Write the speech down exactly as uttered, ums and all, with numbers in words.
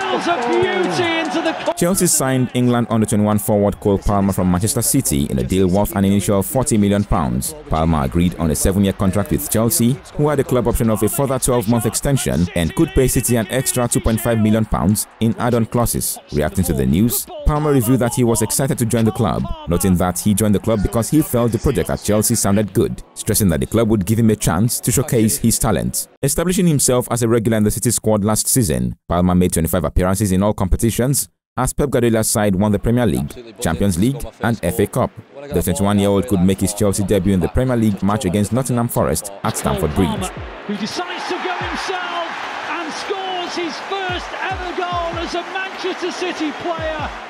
curls a beauty into the corner. Chelsea signed England Under twenty-one forward Cole Palmer from Manchester City in a deal worth an initial forty million pounds. Palmer agreed on a seven-year contract with Chelsea, who had a club option of a further twelve-month extension and could pay City an extra two point five million pounds in add-on clauses. Reacting to the news, Palmer revealed that he was excited to join the club, noting that he joined the club because he felt the project at Chelsea sounded good, stressing that the club would give him a chance to showcase his talent. Establishing himself as a regular in the City squad last season, Palmer made twenty-five appearances in all competitions as Pep Guardiola's side won the Premier League, Champions League and F A Cup. The twenty-one-year-old could make his Chelsea debut in the Premier League match against Nottingham Forest at Stamford Bridge. Who decides to go himself and scores his first ever goal as a Manchester City player.